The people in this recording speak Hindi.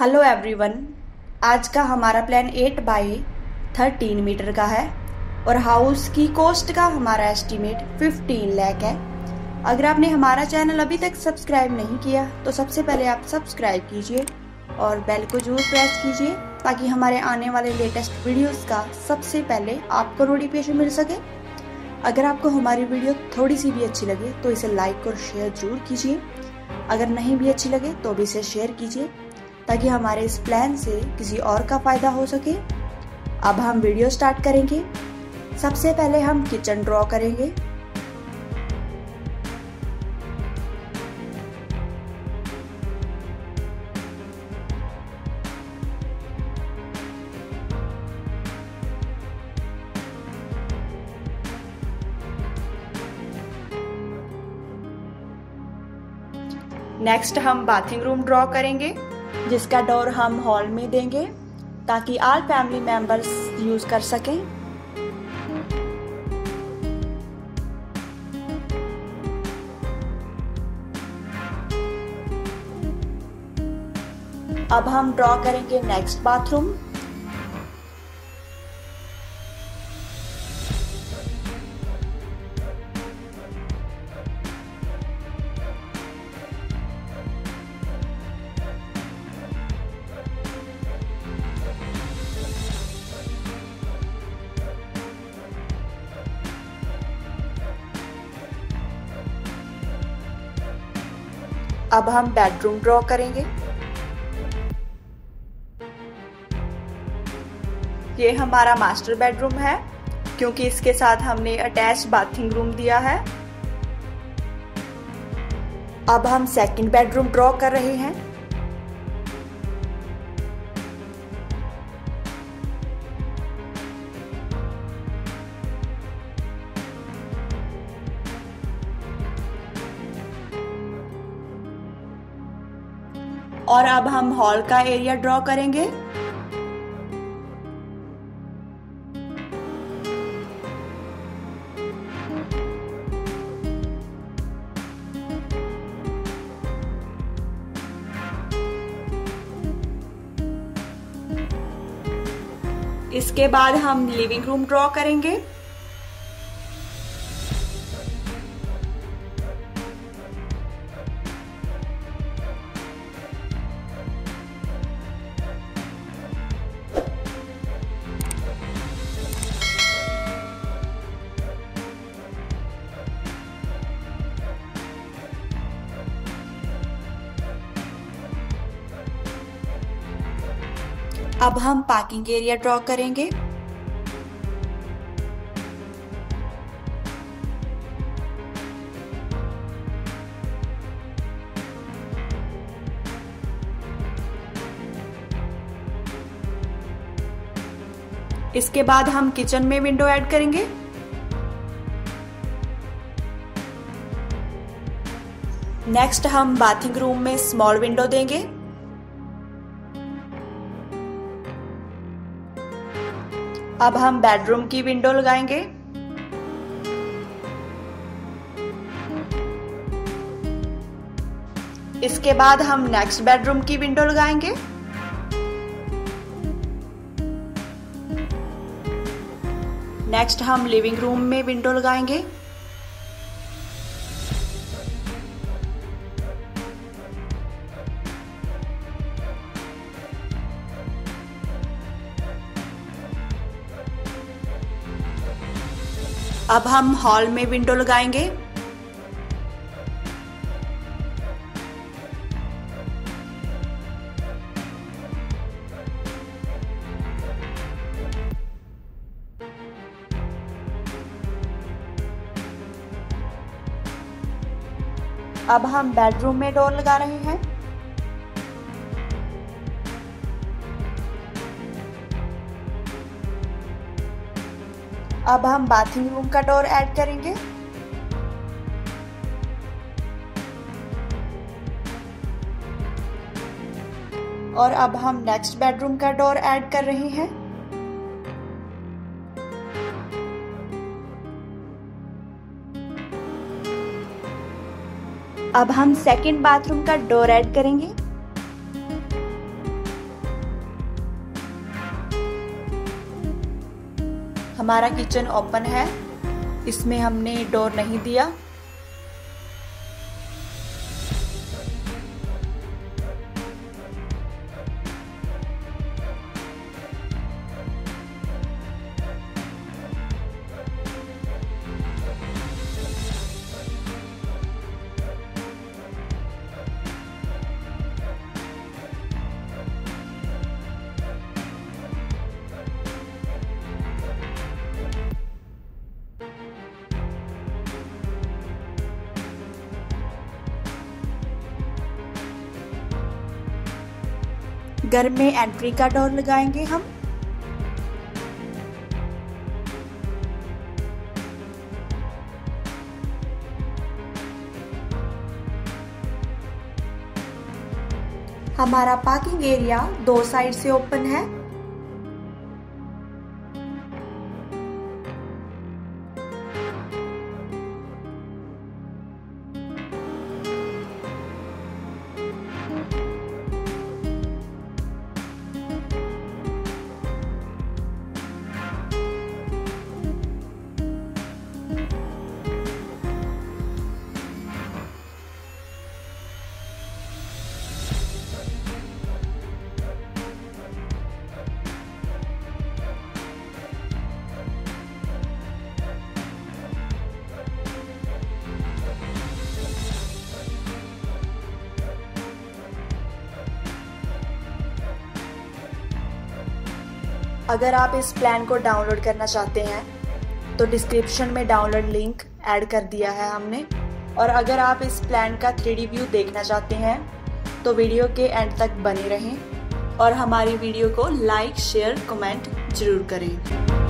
हेलो एवरीवन, आज का हमारा प्लान 8x13 मीटर का है और हाउस की कॉस्ट का हमारा एस्टीमेट 15 लाख है। अगर आपने हमारा चैनल अभी तक सब्सक्राइब नहीं किया तो सबसे पहले आप सब्सक्राइब कीजिए और बेल को जरूर प्रेस कीजिए ताकि हमारे आने वाले लेटेस्ट वीडियोस का सबसे पहले आपको नोटिफिकेशन मिल सके। अगर आपको हमारी वीडियो थोड़ी सी भी अच्छी लगे तो इसे लाइक और शेयर जरूर कीजिए। अगर नहीं भी अच्छी लगे तो भी इसे शेयर कीजिए ताकि हमारे इस प्लान से किसी और का फायदा हो सके। अब हम वीडियो स्टार्ट करेंगे। सबसे पहले हम किचन ड्रॉ करेंगे। नेक्स्ट हम बाथिंग रूम ड्रॉ करेंगे जिसका डोर हम हॉल में देंगे ताकि ऑल फैमिली मेंबर्स यूज कर सकें। अब हम ड्रॉ करेंगे नेक्स्ट बाथरूम। अब हम बेडरूम ड्रॉ करेंगे। ये हमारा मास्टर बेडरूम है क्योंकि इसके साथ हमने अटैच बाथिंग रूम दिया है। अब हम सेकंड बेडरूम ड्रॉ कर रहे हैं। और अब हम हॉल का एरिया ड्रॉ करेंगे। इसके बाद हम लिविंग रूम ड्रॉ करेंगे। अब हम पार्किंग एरिया ड्रॉ करेंगे। इसके बाद हम किचन में विंडो ऐड करेंगे। नेक्स्ट हम बाथिंग रूम में स्मॉल विंडो देंगे। अब हम बेडरूम की विंडो लगाएंगे। इसके बाद हम नेक्स्ट बेडरूम की विंडो लगाएंगे। नेक्स्ट हम लिविंग रूम में विंडो लगाएंगे। अब हम हॉल में विंडो लगाएंगे। अब हम बेडरूम में डोर लगा रहे हैं। अब हम बाथिंग रूम का डोर ऐड करेंगे। और अब हम नेक्स्ट बेडरूम का डोर ऐड कर रहे हैं। अब हम सेकंड बाथरूम का डोर ऐड करेंगे। हमारा किचन ओपन है, इसमें हमने डोर नहीं दिया। घर में एंट्री का डोर लगाएंगे हम। हमारा पार्किंग एरिया दो साइड से ओपन है। अगर आप इस प्लान को डाउनलोड करना चाहते हैं तो डिस्क्रिप्शन में डाउनलोड लिंक ऐड कर दिया है हमने। और अगर आप इस प्लान का 3D व्यू देखना चाहते हैं तो वीडियो के एंड तक बने रहें और हमारी वीडियो को लाइक शेयर कमेंट जरूर करें।